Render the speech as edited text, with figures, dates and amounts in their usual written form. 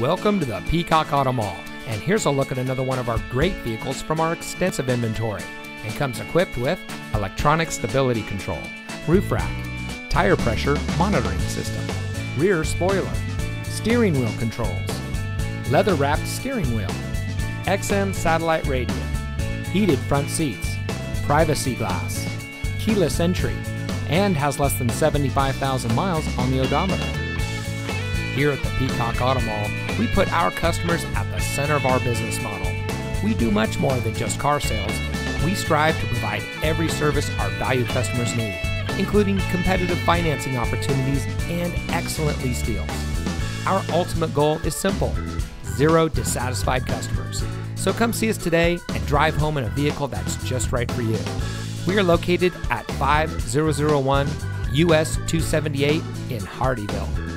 Welcome to the Peacock Auto Mall, and here's a look at another one of our great vehicles from our extensive inventory. It comes equipped with electronic stability control, roof rack, tire pressure monitoring system, rear spoiler, steering wheel controls, leather-wrapped steering wheel, XM satellite radio, heated front seats, privacy glass, keyless entry, and has less than 75,000 miles on the odometer. Here at the Peacock Auto Mall, we put our customers at the center of our business model. We do much more than just car sales. We strive to provide every service our valued customers need, including competitive financing opportunities and excellent lease deals. Our ultimate goal is simple: zero dissatisfied customers. So come see us today and drive home in a vehicle that's just right for you. We are located at 5001 US 278 in Hardeeville.